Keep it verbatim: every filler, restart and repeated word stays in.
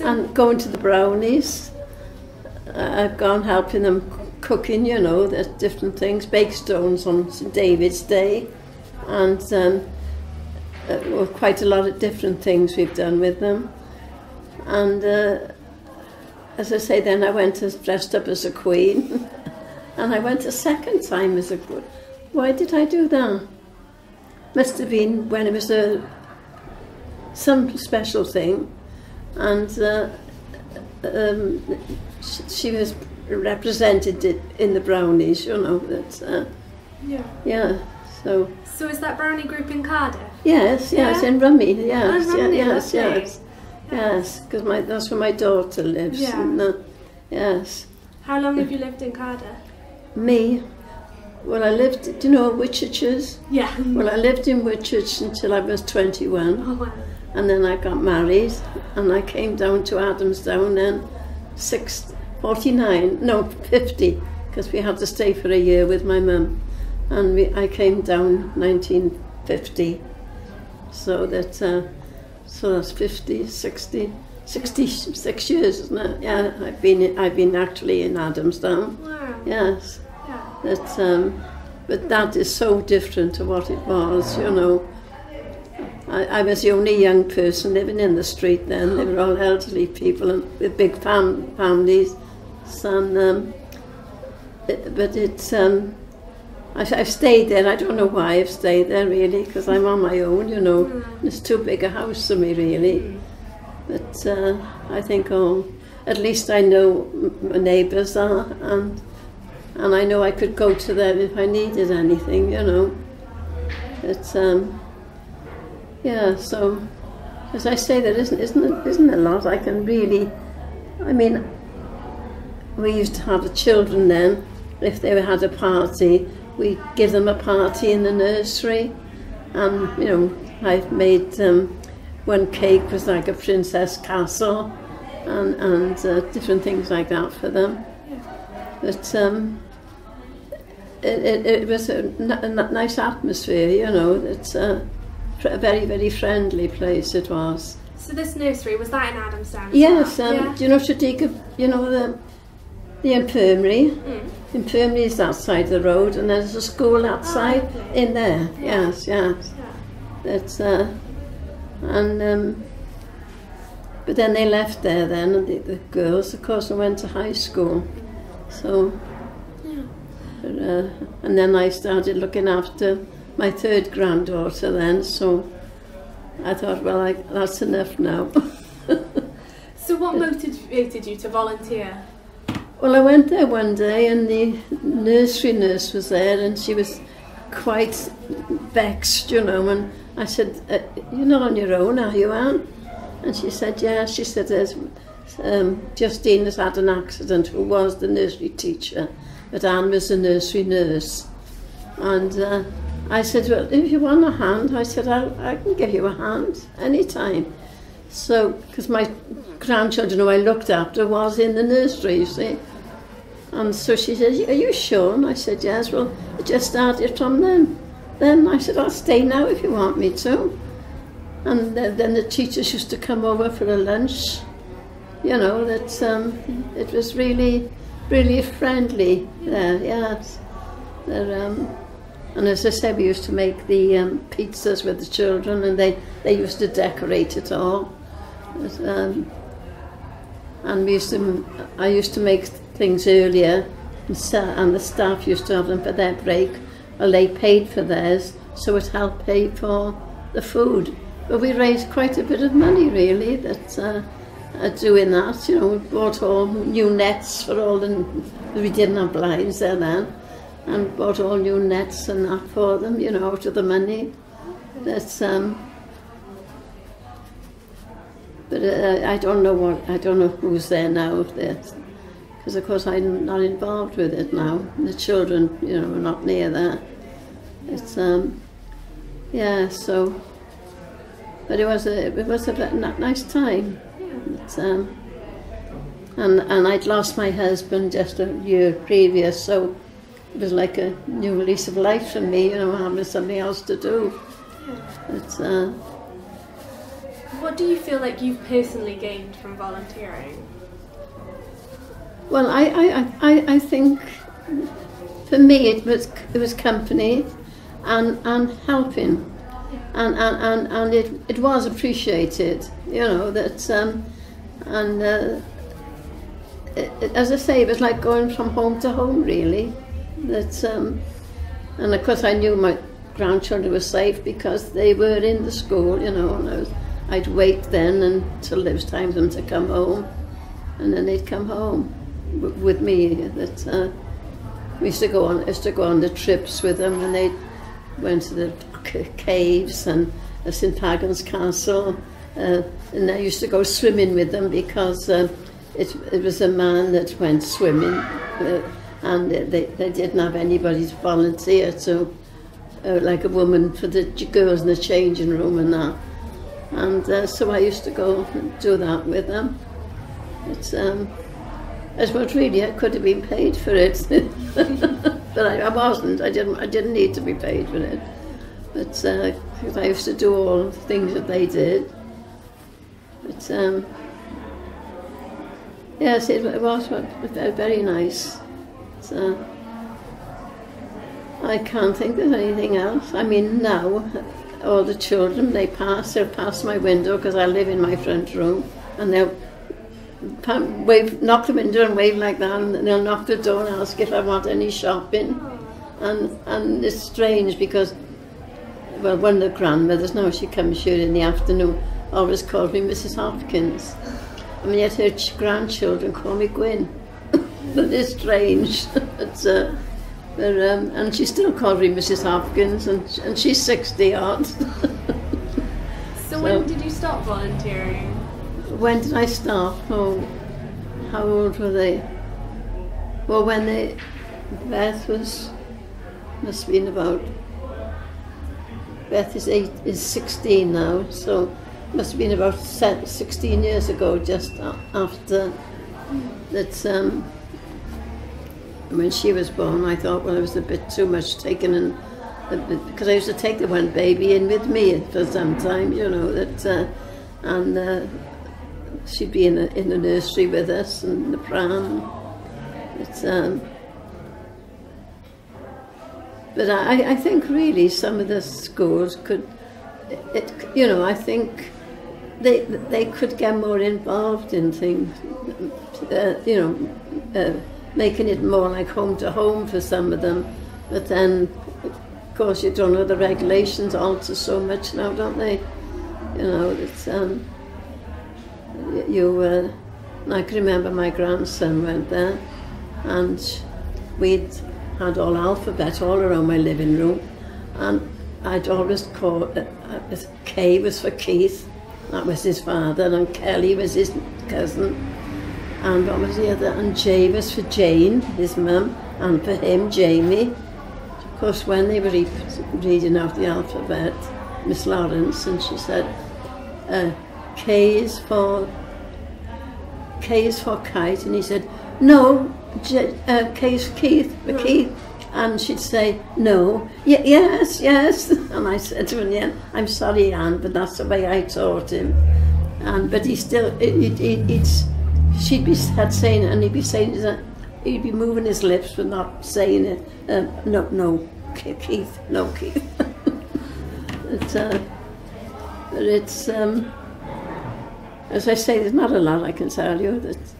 And going to the Brownies. I've gone helping them cooking, you know, there's different things, bake stones on Saint David's Day, and um, uh, quite a lot of different things we've done with them. And uh, as I say, then I went as, dressed up as a queen, and I went a second time as a queen. Why did I do that? Must have been when it was a some special thing, and uh, um, she, she was represented it in the Brownies, you know. That, uh, yeah. Yeah. So. So is that Brownie group in Cardiff? Yes. Yes. Yeah. In Rhymney. Yes. Oh, Rhymney, yes. Yes. Yes, because my that's where my daughter lives. Yeah. And, uh, yes. How long have you lived in Cardiff? Me? Well, I lived, do you know what Whitchurch is? Yeah. Well, I lived in Whitchurch until I was twenty-one. Oh, wow. And then I got married, and I came down to Adamsdown then, six, forty-nine, no, fifty, because we had to stay for a year with my mum. And we, I came down nineteen fifty, so that... Uh, So that's fifty, sixty, sixty-six years, isn't it? Yeah, I've been I've been actually in Adamsdown. Wow. Yes. Yeah. That, um, but that is so different to what it was, you know. I, I was the only young person living in the street then. They were all elderly people and with big fam families. And, um, it, but it's... Um, I've stayed there, I don't know why I've stayed there really, because I'm on my own, you know. Mm. It's too big a house for me really. Mm. But uh, I think, oh, at least I know my neighbours are, and, and I know I could go to them if I needed anything, you know. But, um, yeah, so, as I say, there isn't, isn't, isn't a lot I can really, I mean, we used to have the children then, if they had a party, we give them a party in the nursery, and you know, I've made um, one cake was like a princess castle, and and uh, different things like that for them. But um, it, it, it was a, a nice atmosphere, you know. It's a, a very very friendly place it was. So this nursery was that in Adamsdown? Yes. Well? Um, yeah. Do you know Shadika? You know the the infirmary. Mm. Infirmary is that side of the road, and there's a school outside oh, okay. in there. Yeah. Yes, yes. Yeah. It's, uh, and um, but then they left there. Then and the, the girls, of course, and went to high school. So, yeah. But, uh, and then I started looking after my third granddaughter. Then, so I thought, well, I, that's enough now. So, what motivated you to volunteer? Well, I went there one day, and the nursery nurse was there, and she was quite vexed, you know, and I said, uh, you're not on your own, are you, Anne? And she said, yeah, she said, um, Justine has had an accident, who was the nursery teacher, but Anne was the nursery nurse. And uh, I said, well, if you want a hand, I said, I'll, I can give you a hand anytime. So, because my grandchildren who I looked after was in the nursery, you see. And so she said, are you sure? And I said, yes, well, I just started from then. Then I said, I'll stay now if you want me to. And then, then the teachers used to come over for a lunch. You know, that um, it was really, really friendly there, yes. There, um, and as I said, we used to make the um, pizzas with the children, and they, they used to decorate it all. But, um, and we used to, I used to make things earlier, and, and the staff used to have them for their break, or they paid for theirs, so it helped pay for the food. But we raised quite a bit of money, really, that uh, doing that. You know, we bought all new nets for all the, we didn't have blinds there then, and bought all new nets and that for them, you know, out of the money. That's, um, but uh, I don't know what, I don't know who's there now of this, because of course I'm not involved with it now. The children, you know, are not near that. It's, um, yeah, so, but it was a, it was a nice time. It's, um, and, and I'd lost my husband just a year previous, so it was like a new release of life for me, you know, having something else to do. It's, uh, What do you feel like you've personally gained from volunteering? Well, I, I, I, I think for me it was it was company and and helping, and and, and, and it, it was appreciated, you know, that um, and uh, it, it, as I say, it was like going from home to home, really. That um, and of course I knew my grandchildren were safe because they were in the school, you know, and I was, I'd wait then until it was time for them to come home, and then they'd come home with me. That uh, we used to go on, used to go on the trips with them, and they went to the c caves and uh, Saint Pagan's Castle, uh, and I used to go swimming with them because uh, it, it was a man that went swimming, uh, and they, they didn't have anybody to volunteer to, uh, like a woman for the girls in the changing room and that, and uh, so I used to go and do that with them. It's, um, I suppose really I could have been paid for it, but I, I wasn't. I didn't. I didn't need to be paid for it. But uh, I used to do all the things that they did. But um, yes, it, it was very nice. So I can't think of anything else. I mean, now all the children they pass. They'll pass my window because I live in my front room, and they'll. Wave, knock the window and wave like that, and they'll knock the door and ask if I want any shopping, and and it's strange because, well, one of the grandmothers now, she comes here in the afternoon, always calls me Missus Hopkins, and yet her grandchildren call me Gwyn. But it's strange. It's, uh, but, um, and she still calls me Missus Hopkins, and and she's sixty odd. so, so when did you stop volunteering? When did I start? Oh, how old were they? Well, when they, Beth was, must have been about, Beth is eight, is sixteen now, so must have been about sixteen years ago, just after that, um, when she was born. I thought, well, it was a bit too much taken in, because I used to take the one baby in with me for some time, you know, that, uh, and, uh, she'd be in, a, in the nursery with us and the pram. But, um, but I, I think really some of the schools could, it, you know, I think they they could get more involved in things, uh, you know, uh, making it more like home to home for some of them. But then, of course, you don't know, the regulations alter so much now, don't they? You know, it's. Um, You, uh, and I can remember my grandson went there, and we'd had all alphabet all around my living room, and I'd always call it, uh, K was for Keith, that was his father, and Kelly was his cousin, and what was the other, and J was for Jane, his mum, and for him, Jamie. Of course, when they were re reading out the alphabet, Miss Lawrence, and she said, uh, K is for K is for kite, and he said, "No, J, uh, K is for Keith, for no. Keith," and she'd say, "No, y yes, yes," and I said to him, "Yeah, I'm sorry, Anne, but that's the way I taught him." And but he still, it, it, it, it's she'd be had saying, and he'd be saying that, he'd be moving his lips but not saying it. Uh, no, no, Keith, no Keith. But, uh, but it's. Um, As I say, there's not a lot I can tell you. That